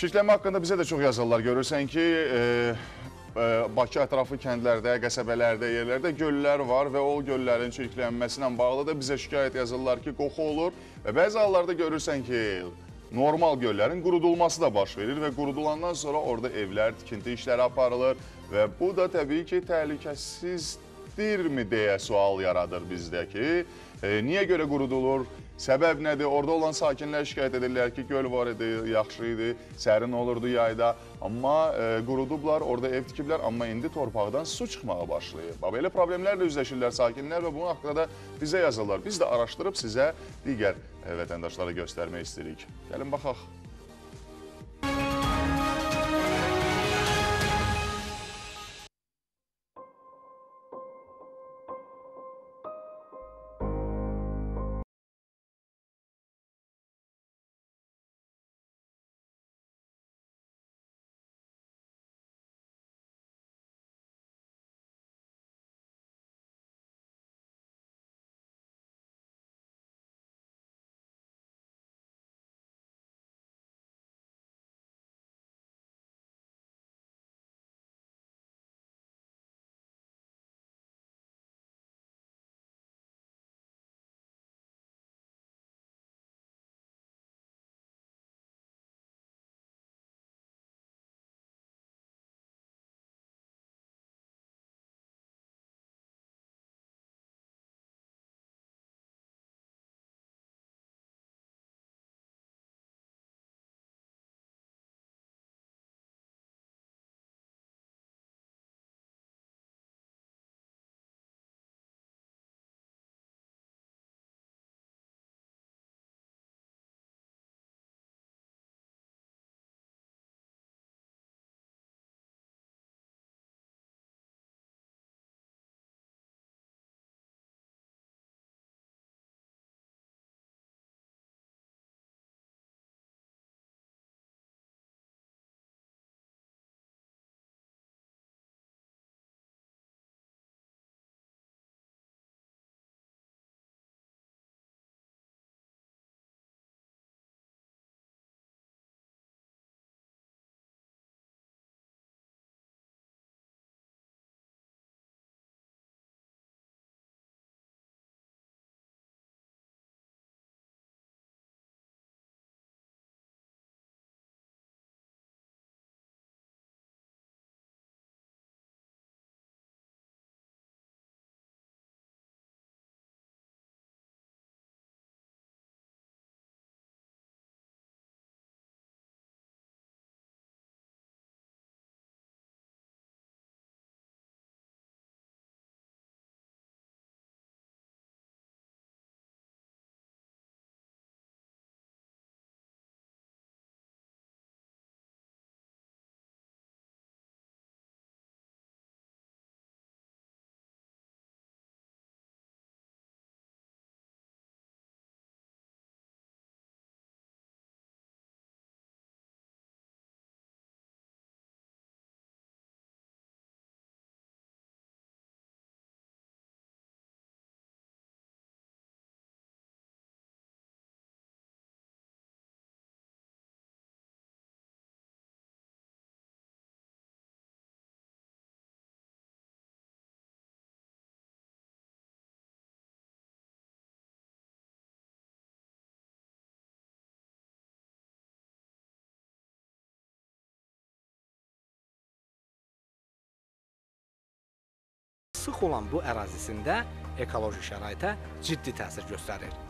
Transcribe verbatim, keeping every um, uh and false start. Çirklənmə haqqında bizə də çox yazarlar. Görürsən ki, Bakı ətrafı kəndlərdə, qəsəbələrdə, yerlərdə göllər var və o göllərin çirklənməsi ilə bağlı da bizə şikayət yazırlar ki, qoxu olur və bəzi hallarda görürsən ki, normal göllərin qurudulması da baş verir və qurudulandan sonra orada evlər, tikinti işləri aparılır və bu da təbii ki, təhlükəsizdirmi deyə sual yaradır bizdəki. Niyə görə qurudulur? Səbəb nədir? Orada olan sakinlər şikayət edirlər ki, göl var idi, yaxşı idi, sərin olurdu yayda. Amma qurudublar, orada ev tikiblər, amma indi torpaqdan su çıxmağa başlayıb. Belə problemlərlə üzləşirlər sakinlər və bunun haqqında da bizə yazırlar. Biz də araşdırıb sizə digər vətəndaşlara göstərmək istəyirik. Gəlin, baxaq. Sıx olan bu ərazisində ekoloji şəraitə ciddi təsir göstərir.